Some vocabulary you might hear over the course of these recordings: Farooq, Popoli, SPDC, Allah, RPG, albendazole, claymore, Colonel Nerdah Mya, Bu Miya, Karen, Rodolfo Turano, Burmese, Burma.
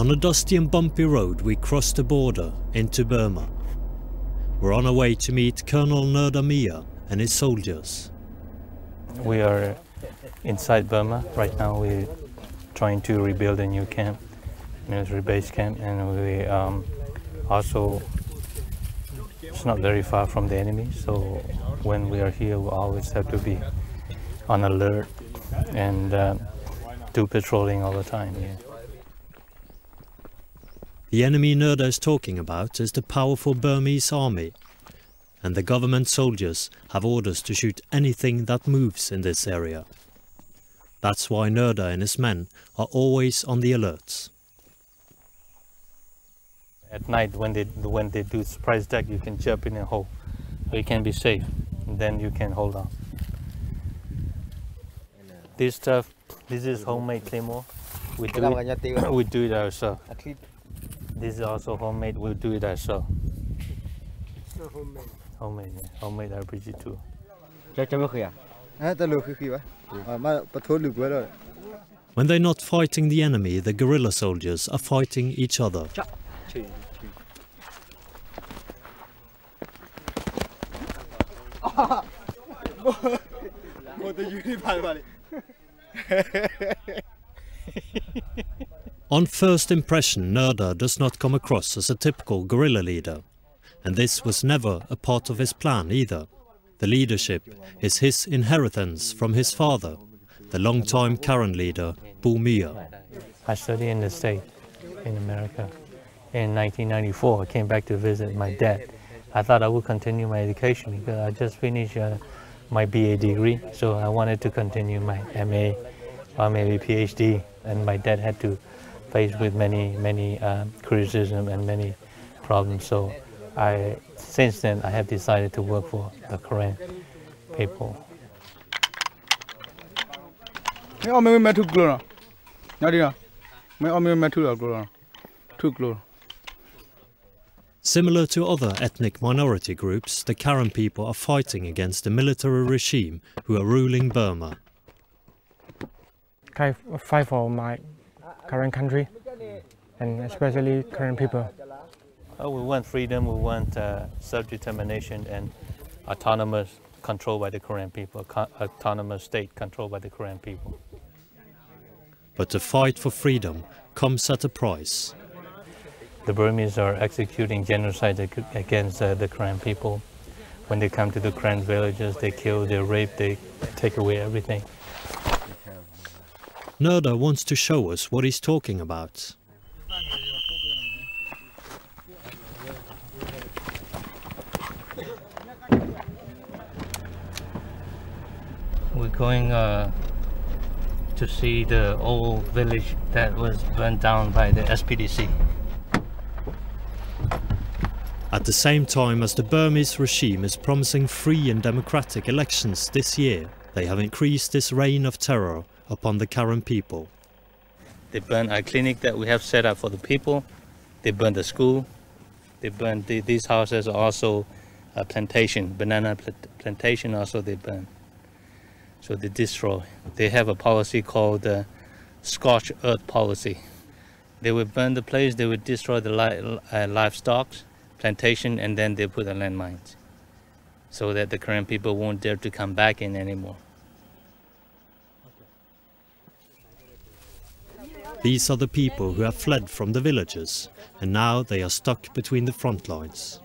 On a dusty and bumpy road, we crossed the border into Burma. We're on our way to meet Colonel Nerdah Mya and his soldiers. We are inside Burma. Right now we're trying to rebuild a new camp, military base camp, and we also, it's not very far from the enemy, so when we are here we always have to be on alert and do patrolling all the time. Yeah. The enemy Nerdah is talking about is the powerful Burmese army, and the government soldiers have orders to shoot anything that moves in this area. That's why Nerdah and his men are always on the alerts. At night when they do surprise attack, you can jump in a hole, so you can be safe, and then you can hold on. This stuff, this is homemade claymore. We do it ourselves. This is also homemade, we do it ourselves. Homemade, yeah. Homemade RPG too. When they're not fighting the enemy, the guerrilla soldiers are fighting each other. On first impression, Nerdah does not come across as a typical guerrilla leader, and this was never a part of his plan either. The leadership is his inheritance from his father, the long-time Karen leader, Bu Miya. I studied in the States, in America. In 1994, I came back to visit my dad. I thought I would continue my education because I just finished my BA degree, so I wanted to continue my MA or maybe PhD, and my dad had to faced with many criticism and many problems. So since then, I have decided to work for the Karen people. Similar to other ethnic minority groups, the Karen people are fighting against the military regime who are ruling Burma. I fight for my current country, and especially current people. We want freedom, we want self-determination and autonomous control by the Karen people, autonomous state controlled by the Karen people. But the fight for freedom comes at a price. The Burmese are executing genocide against the Karen people. When they come to the Karen villages, they kill, they rape, they take away everything. Nerdah wants to show us what he's talking about. We're going to see the old village that was burnt down by the SPDC. At the same time as the Burmese regime is promising free and democratic elections this year, they have increased this reign of terror upon the Karen people. They burned our clinic that we have set up for the people. They burned the school. They burned these houses, also a plantation, banana plantation also they burned. So they destroy. They have a policy called the scorched earth policy. They would burn the place, they would destroy the livestock, plantation, and then they put the landmines so that the Karen people won't dare to come back in anymore. These are the people who have fled from the villages, and now they are stuck between the front lines.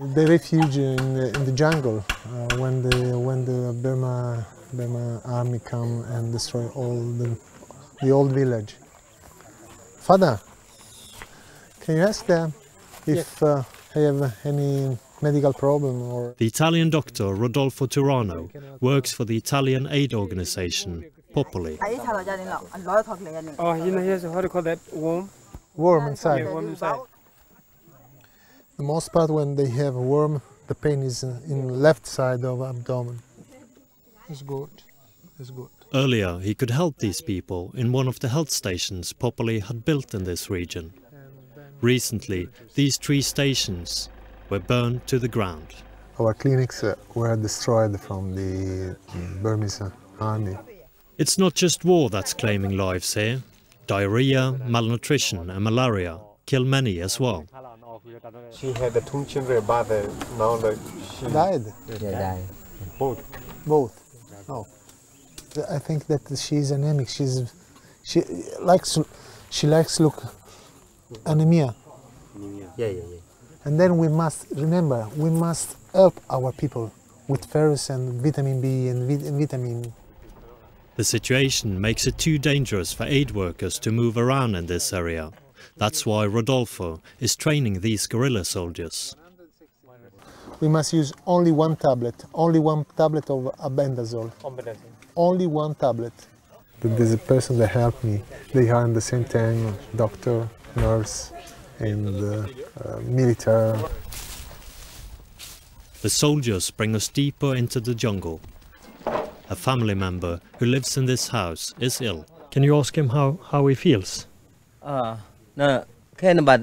They refuge in the jungle when the Burma army come and destroy all the old village. Father, can you ask them if I have any medical problem or... The Italian doctor Rodolfo Turano works for the Italian aid organization Popoli. Oh, you know, here's how to call that, warm? Warm inside. Yeah, warm inside. The most part when they have warm, the pain is in the left side of abdomen. It's good. It's good. Earlier, he could help these people in one of the health stations Popoli had built in this region. Recently, these three stations were burned to the ground. Our clinics were destroyed from the Burmese army. It's not just war that's claiming lives here. Diarrhea, malnutrition and malaria kill many as well. She had two children, but now she died. Died. Both. Oh. I think that she's anemic. She likes look anemia. Yeah. And then we must remember, we must help our people with ferrous and vitamin B and vitamin. The situation makes it too dangerous for aid workers to move around in this area. That's why Rodolfo is training these guerrilla soldiers. We must use only one tablet of albendazole. Only one tablet. There's a person that helped me. They are at the same time doctor, nurse and military. The soldiers bring us deeper into the jungle. A family member who lives in this house is ill. Can you ask him how he feels? No, she got high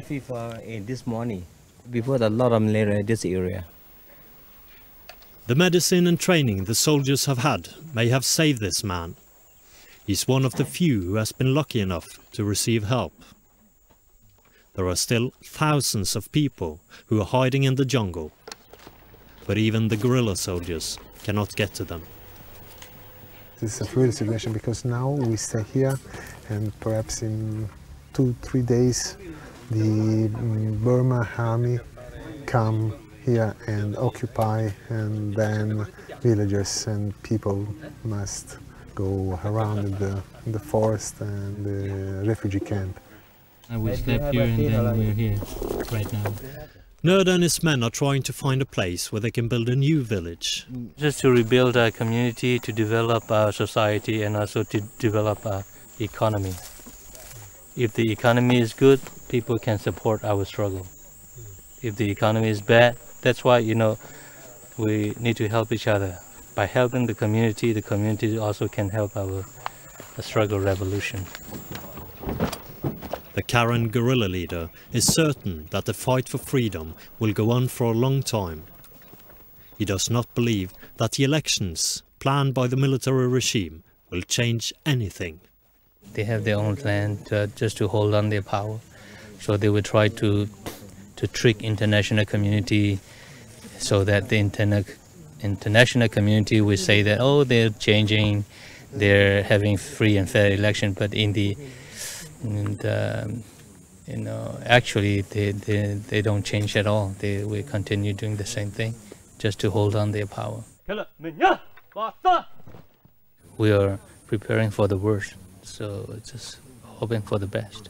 fever this morning before the lot of malaria in this area. The medicine and training the soldiers have had may have saved this man. He's one of the few who has been lucky enough to receive help. There are still thousands of people who are hiding in the jungle, but even the guerrilla soldiers cannot get to them. This is a fluid situation because now we stay here and perhaps in 2-3 days the Burma army come here and occupy, and then villagers and people must go around the forest and the refugee camp. I will sleep here and then we're here right now. Nerdah and his men are trying to find a place where they can build a new village. Just to rebuild our community, to develop our society and also to develop our economy. If the economy is good, people can support our struggle. If the economy is bad, that's why, you know, we need to help each other. By helping the community also can help our struggle revolution. The Karen guerrilla leader is certain that the fight for freedom will go on for a long time. He does not believe that the elections planned by the military regime will change anything. They have their own plan just to hold on their power, so they will try to trick international community so that the international community will say that, oh, they're changing, they're having free and fair election, but in the you know, actually they don't change at all. They will continue doing the same thing just to hold on their power. We are preparing for the worst, so just hoping for the best.